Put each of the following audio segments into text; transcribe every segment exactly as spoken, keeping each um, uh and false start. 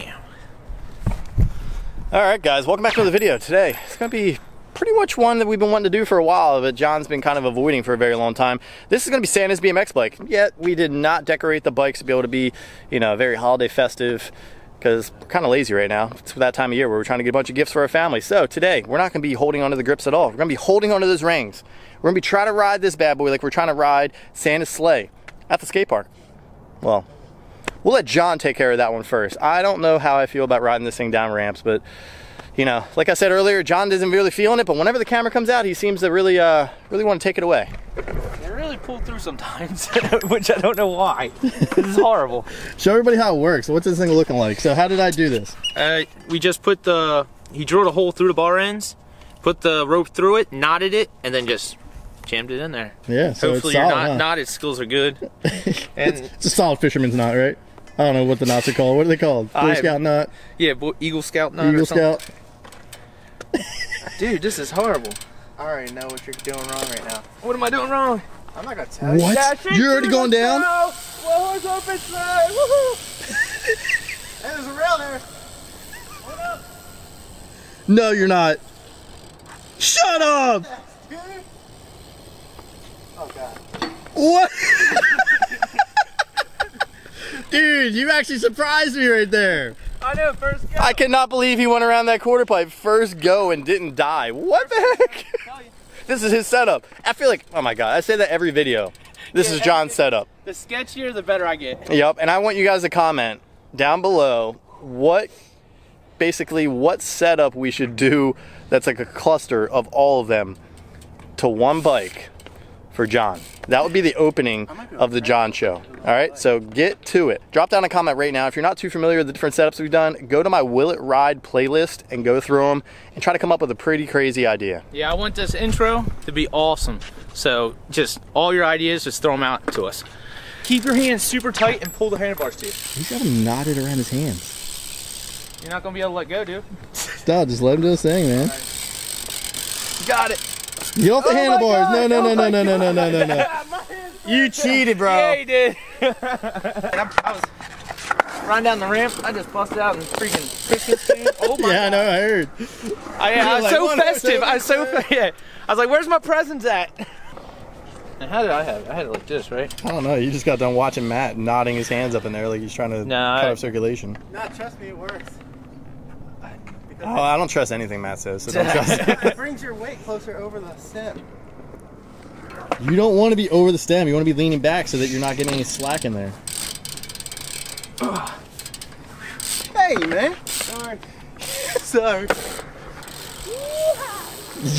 Bam. All right, guys, welcome back to the video. Today it's gonna be pretty much one that we've been wanting to do for a while, but John's been kind of avoiding for a very long time. This is gonna be Santa's B M X bike. Yet we did not decorate the bikes to be able to be, you know, very holiday festive, because we're kind of lazy right now. It's that time of year where we're trying to get a bunch of gifts for our family. So today, we're not gonna be holding onto the grips at all. We're gonna be holding onto those rings. We're gonna be trying to ride this bad boy like we're trying to ride Santa's sleigh at the skate park. Well, we'll let John take care of that one first. I don't know how I feel about riding this thing down ramps, but you know, like I said earlier, John isn't really feeling it, but whenever the camera comes out, he seems to really, uh, really want to take it away. They really pull through sometimes, which I don't know why. This is horrible. Show everybody how it works. What's this thing looking like? So how did I do this? Uh, we just put the, he drilled a hole through the bar ends, put the rope through it, knotted it, and then just jammed it in there. Yeah, so hopefully your knot, huh? knotted skills are good. And it's, it's a solid fisherman's knot, right? I don't know what the knots are called. What are they called? Boy I, Scout knot? Yeah, Bo Eagle Scout knot Eagle or something. Scout. Dude, this is horrible. I already know what you're doing wrong right now. What am I doing wrong? I'm not gonna tell what? you. What? You're already going down? Well, horse open slide. Woohoo! Hey, there's a rail there. Hold up. No, you're not. Shut up! Oh god. What? Dude, you actually surprised me right there. I know, first go. I cannot believe he went around that quarter pipe first go and didn't die. What the heck? This is his setup. I feel like, oh my god, I say that every video. This yeah, is John's setup. The sketchier, the better I get. Yep, and I want you guys to comment down below what, basically, what setup we should do that's like a cluster of all of them to one bike for John. That would be the opening of the John show. All right, so get to it. Drop down a comment right now. If you're not too familiar with the different setups we've done, go to my Will It Ride playlist and go through them and try to come up with a pretty crazy idea. Yeah, I want this intro to be awesome. So just all your ideas, just throw them out to us. Keep your hands super tight and pull the handlebars to you. He's got them knotted around his hands. You're not gonna be able to let go, dude. Stop, just let him do his thing, man. Right. Got it. Get off the oh handlebars. No, no, no, no, no, no, no, no, no, no. You cheated, bro. Yeah, you did. I was running down the ramp. I just busted out and freaking kicked this thing. Oh my yeah, God. I know. I heard. I, I was like, so festive. I was so, yeah. I was like, where's my presents at? And how did I have it? I had it like this, right? I don't know. You just got done watching Matt nodding his hands up in there like he's trying to nah, cut I, off circulation. Nah, trust me, it works. Oh, I don't trust anything Matt says, so don't trust it. It brings your weight closer over the stem. You don't want to be over the stem. You want to be leaning back so that you're not getting any slack in there. Hey, man. Sorry. Sorry.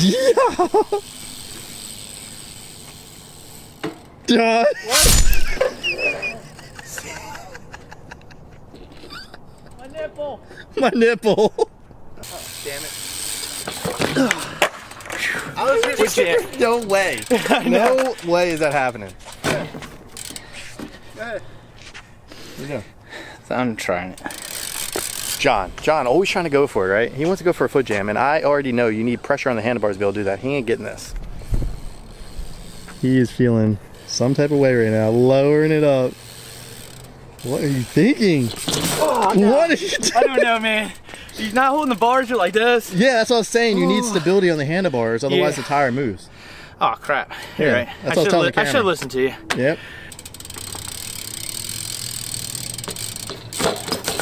Yeah. Duh. What? My nipple. My nipple. Damn it. I was really jammed. No way. No way is that happening. Go ahead. You go. I'm trying it. John. John always trying to go for it, right? He wants to go for a foot jam, and I already know you need pressure on the handlebars to be able to do that. He ain't getting this. He is feeling some type of way right now, lowering it up. What are you thinking? Oh, no. What are you doing? I don't know, man. You're not holding the bars, you're like this. Yeah, that's what I was saying. You Ooh. need stability on the handlebars, otherwise yeah. the tire moves. Oh, crap. You're yeah, right. That's I should li have listened to you. Yep.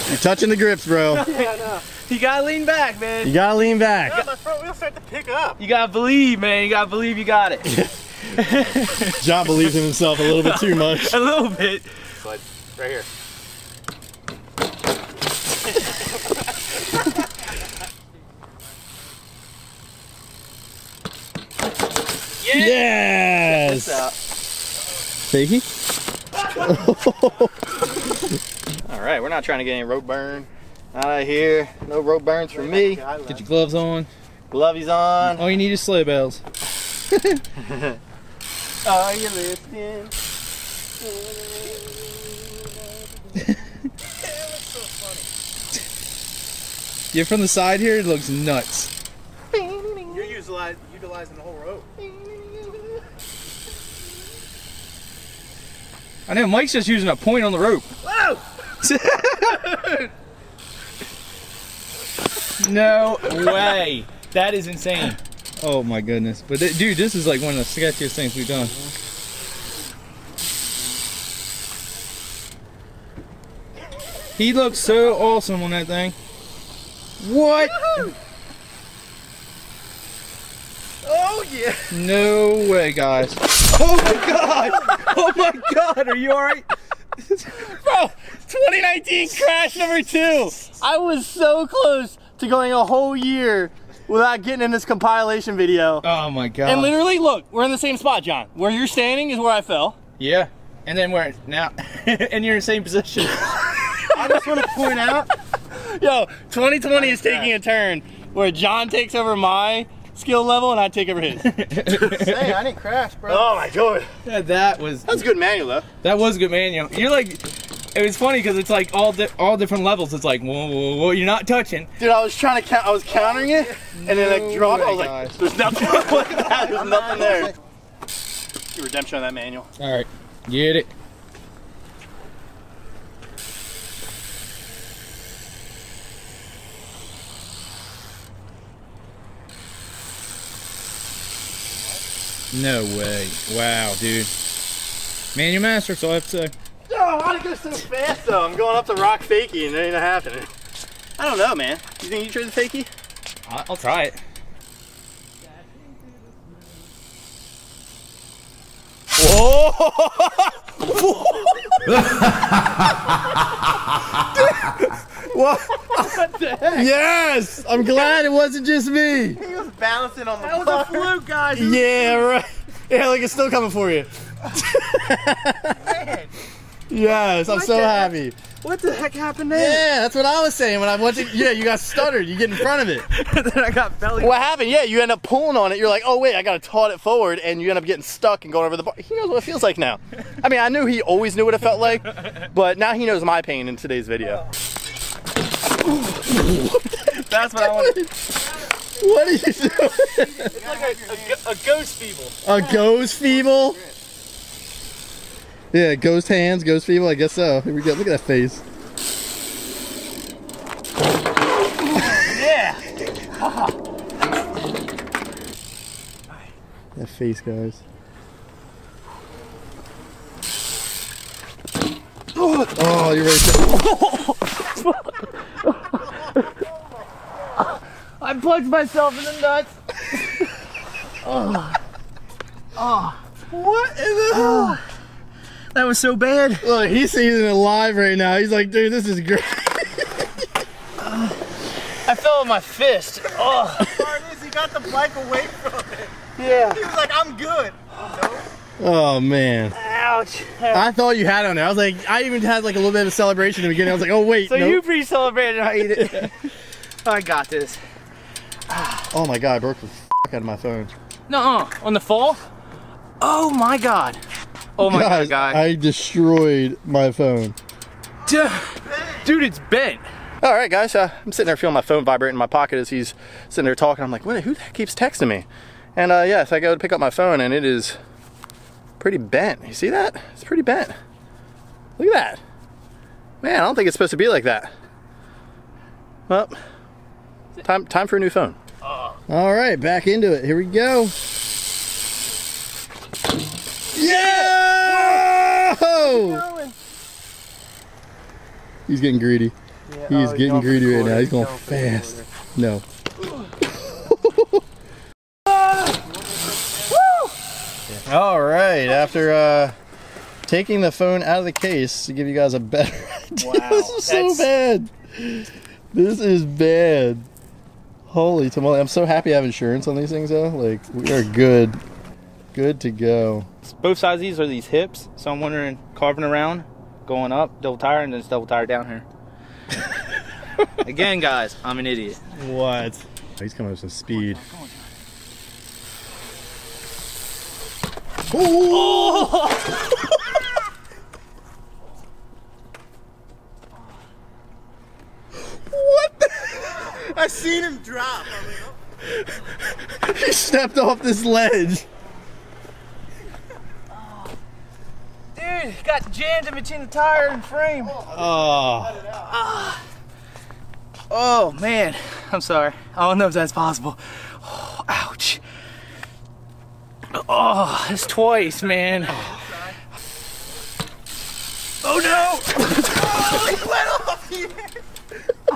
You're touching the grips, bro. Yeah, I know. You gotta lean back, man. You gotta lean back. Yeah, my front wheel's starting to pick up. You gotta believe, man. You gotta believe you got it. John believes in himself a little bit too much. A little bit. But right here. Yes! Fakey? Alright, we're not trying to get any rope burn. Not out of here. No rope burns for me. Get your gloves on. Glovies on. All you need is sleigh bells. Are you listening? Yeah, from the side here, it looks nuts. You're utilizing the whole rope. I know, Mike's just using a point on the rope. Whoa! No way. That is insane. Oh my goodness. But th dude, this is like one of the sketchiest things we've done. He looked so awesome on that thing. What? Oh yeah. No way, guys. Oh my god. Oh my god. Are you alright? Bro, twenty nineteen crash number two. I was so close to going a whole year without getting in this compilation video. Oh my god. And literally, look, we're in the same spot, John. Where you're standing is where I fell. Yeah. And then where now and you're in the same position. I just want to point out, yo, twenty twenty is taking a turn where John takes over my skill level and I take over his. Hey, I didn't crash, bro. Oh my god. Yeah, that was That was a good manual though. That was a good manual. You're like, it was funny because it's like all di all different levels. It's like, whoa, whoa, whoa, you're not touching. Dude, I was trying to count, I was countering it, and no then I like, dropped, I was gosh. like, there's nothing, look at that, there's nothing there. Your redemption on that manual. All right, get it. No way. Wow, dude. Man, you're master, so I have to say. Oh, why'd it go so fast though? I'm going up the rock fakie and it ain't happening. I don't know, man. You think you try the fakie? I'll try it. Whoa! What? What the heck? Yes! I'm glad it wasn't just me. He was balancing on the That bar. was a fluke, guys. Yeah, right. Yeah, look, it's still coming for you. Man. Yes, I'm what so happy. Heck? What the heck happened there? Yeah, that's what I was saying when I went to. Yeah, you got stuttered. You get in front of it. Then I got belly. What happened? Yeah, you end up pulling on it. You're like, oh wait, I gotta taut it forward, and you end up getting stuck and going over the bar. He knows what it feels like now. I mean, I knew he always knew what it felt like, but now he knows my pain in today's video. That's what I wanted. What are you doing? It's like a, a, a ghost feeble. A ghost feeble? Yeah, ghost hands, ghost feeble, I guess so. Here we go, look at that face. Yeah! That face, guys. Oh, you're ready to... I plugged myself in the nuts. Oh. Oh. What in the hell? Oh. That was so bad. Look, he's seeing it live right now. He's like, dude, this is great. uh, I fell with my fist. Oh. Hard is he got the bike away from it. Yeah. He was like, I'm good. Oh, no. Oh man. Ouch. I thought you had on there. I was like, I even had like a little bit of a celebration in the beginning. I was like, oh wait. So nope. You pre-celebrated how you did. I got this. Oh my god, I broke the f*** out of my phone. Nuh-uh. On the fall? Oh my god. Oh my Guys, god, I destroyed my phone. Dude, it's bent. All right, guys, uh, I'm sitting there feeling my phone vibrate in my pocket as he's sitting there talking. I'm like, wait, who the heck keeps texting me? And uh, yes, I go to pick up my phone, and it is pretty bent. You see that? It's pretty bent. Look at that. Man, I don't think it's supposed to be like that. Well, time, time for a new phone. Uh. All right, back into it. Here we go. Yeah! Whoa! He's getting greedy. Yeah, he's oh, getting greedy right now. He's going fast. No. All right. After uh, taking the phone out of the case to give you guys a better idea. Wow, this is so bad. This is bad. Holy tamale! I'm so happy I have insurance on these things though. Like we are good. Good to go. Both sides of these are these hips, so I'm wondering, carving around, going up, double tire, and then it's double tire down here. Again, guys, I'm an idiot. What? Oh, he's coming up with some speed. Come on, come on. Oh! What the? I seen him drop. He stepped off this ledge. Dude, got jammed in between the tire and frame. Oh. Oh. Oh man, I'm sorry. I don't know if that's possible. Oh, ouch. Oh, that's twice, man. Oh no! Oh, it went off here!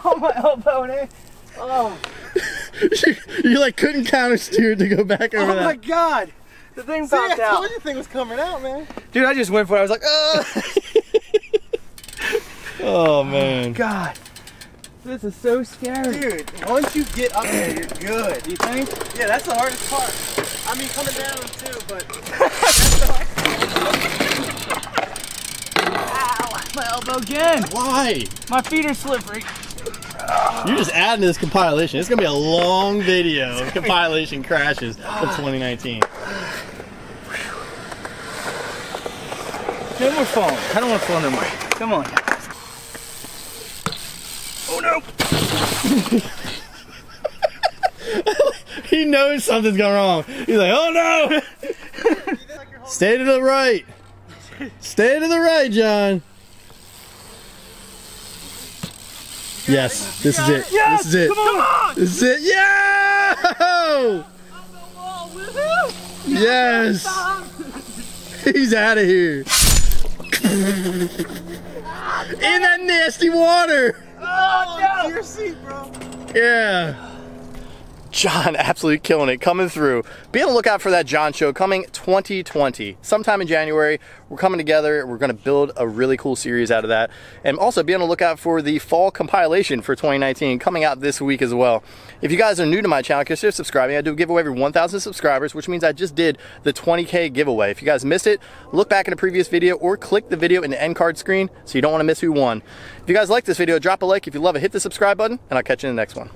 Oh, my elbow, dude. Oh. you, you like couldn't counter-steer to go back over that. Oh my that. God! The thing See, popped I out. I told you the thing was coming out, man. Dude, I just went for it. I was like, oh! Oh man. Oh, God. This is so scary. Dude, once you get up there, you're good. You think? Yeah, that's the hardest part. I mean, coming down too, but that's the hardest part. Ow, my elbow again. Why? My feet are slippery. You're just adding to this compilation. It's going to be a long video of compilation crashes of twenty nineteen. No more falling. I don't want to fall no more. Come on. Oh no! He knows something's going wrong. He's like, oh no! Stay to the right. Stay to the right, John. Yes, this is it. It. Yes, this is it. Come on. Come on. This is it. Yeah! On the wall. Woohoo! Yes. He's out of here. In that nasty water. Oh, no. Your seat, bro. Yeah. John absolutely killing it, coming through. Be on the lookout for that John show coming twenty twenty. Sometime in January, we're coming together. We're going to build a really cool series out of that. And also be on the lookout for the fall compilation for twenty nineteen coming out this week as well. If you guys are new to my channel, consider subscribing. I do a giveaway every one thousand subscribers, which means I just did the twenty K giveaway. If you guys missed it, look back in a previous video or click the video in the end card screen so you don't want to miss who won. If you guys like this video, drop a like. If you love it, hit the subscribe button, and I'll catch you in the next one.